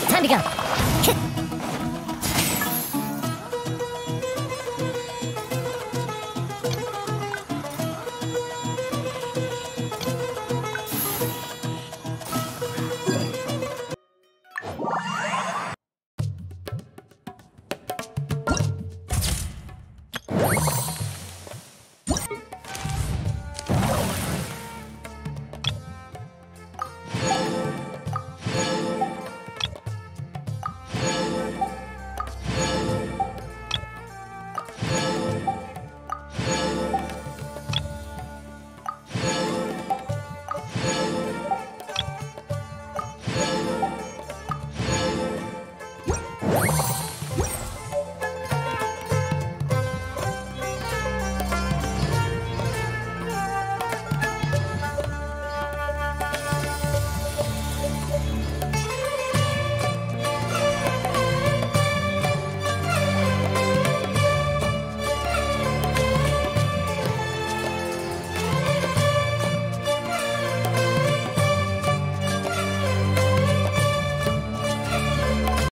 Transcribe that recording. Time to go.